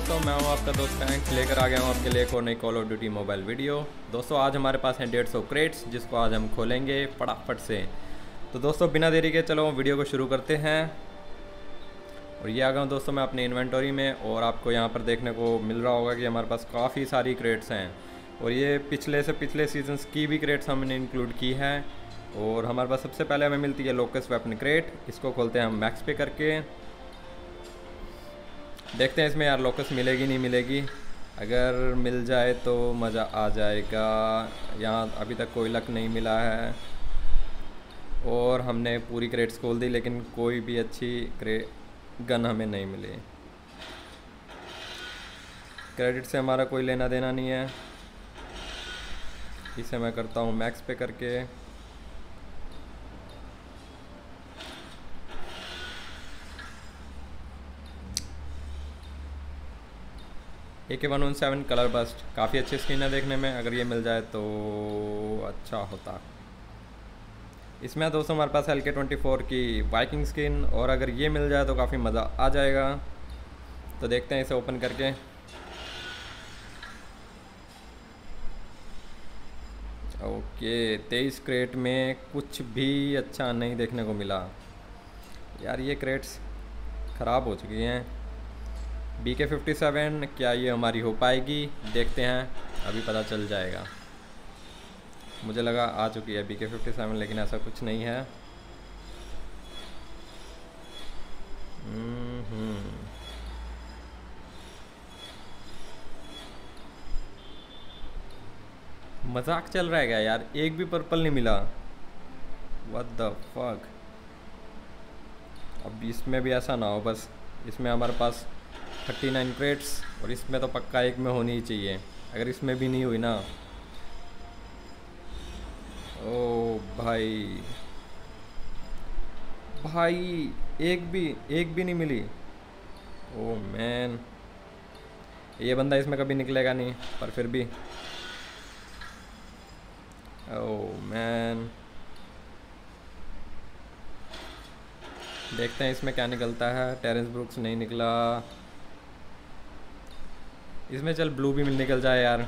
दोस्तों, मैं हूं आपका दोस्त टैंक्स, लेकर आ गया हूं आपके लिए एक और नई call of duty mobile video. दोस्तों आज हमारे पास हैं 150 क्रेट्स, जिसको आज हम खोलेंगे फटाफट से। तो दोस्तों बिना देरी के चलो वीडियो को शुरू करते हैं। और ये आ गया हूं दोस्तों मैं अपनी इन्वेंटरी में, और आपको यहाँ पर देखने को मिल रहा होगा कि हमारे पास काफ़ी सारी क्रेट्स हैं। और ये पिछले से पिछले सीजन्स की भी क्रेट्स हमने इंक्लूड की है। और हमारे पास सबसे पहले हमें मिलती है लोकस वेपन क्रेट। इसको खोलते हैं हम मैक्स पे करके, देखते हैं इसमें यार लोकस मिलेगी नहीं मिलेगी। अगर मिल जाए तो मज़ा आ जाएगा। यहाँ अभी तक कोई लक नहीं मिला है। और हमने पूरी क्रेट्स खोल दी, लेकिन कोई भी अच्छी गन हमें नहीं मिली। क्रेडिट से हमारा कोई लेना देना नहीं है। इसे मैं करता हूँ मैक्स पे करके। AK 117 कलर बस्ट, काफ़ी अच्छी स्किन है देखने में। अगर ये मिल जाए तो अच्छा होता। इसमें दोस्तों हमारे पास LK 24 की वाइकिंग स्किन, और अगर ये मिल जाए तो काफ़ी मज़ा आ जाएगा। तो देखते हैं इसे ओपन करके। ओके 23 क्रेट में कुछ भी अच्छा नहीं देखने को मिला। यार ये क्रेट्स ख़राब हो चुकी हैं। BK 57 क्या ये हमारी हो पाएगी? देखते हैं, अभी पता चल जाएगा। मुझे लगा आ चुकी है BK 57, लेकिन ऐसा कुछ नहीं है। मजाक चल रहा है क्या यार? एक भी पर्पल नहीं मिला। What the fuck. अब इसमें भी ऐसा ना हो। बस इसमें हमारे पास 39 क्रेट्स, और इसमें तो पक्का एक में होनी ही चाहिए। अगर इसमें भी नहीं हुई ना, ओ भाई भाई एक भी नहीं मिली। ओ मैन, ये बंदा इसमें कभी निकलेगा नहीं, पर फिर भी ओ मैन। देखते हैं इसमें क्या निकलता है। टेरेंस ब्रुक्स नहीं निकला। इसमें चल ब्लू भी निकल जाए यार।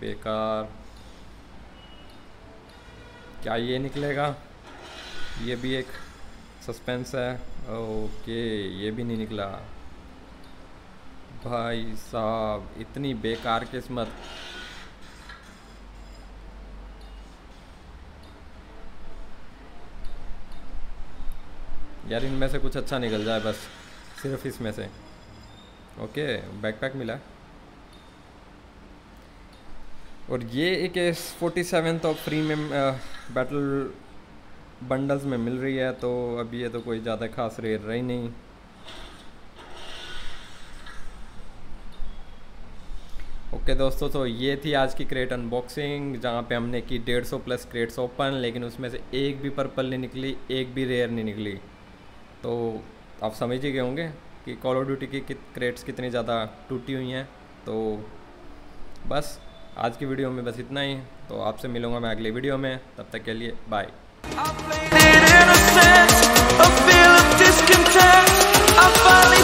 बेकार। क्या ये निकलेगा? ये भी एक सस्पेंस है। ओके ये भी नहीं निकला। भाई साहब इतनी बेकार किस्मत। यार इनमें से कुछ अच्छा निकल जाए बस, सिर्फ इसमें से। ओके बैकपैक मिला। और ये एक AS47 तो फ्री में बैटल बंडल्स में मिल रही है, तो अब ये तो कोई ज़्यादा खास रेट रही नहीं। ओके दोस्तों, तो ये थी आज की क्रेट अनबॉक्सिंग, जहाँ पे हमने की 150 प्लस क्रेट्स ओपन, लेकिन उसमें से एक भी पर्पल नहीं निकली, एक भी रेयर नहीं निकली। तो आप समझ ही गए होंगे कि कॉल ऑफ ड्यूटी की क्रेट्स कितनी ज़्यादा टूटी हुई हैं। तो बस आज की वीडियो में बस इतना ही। तो आपसे मिलूँगा मैं अगली वीडियो में, तब तक के लिए बाय।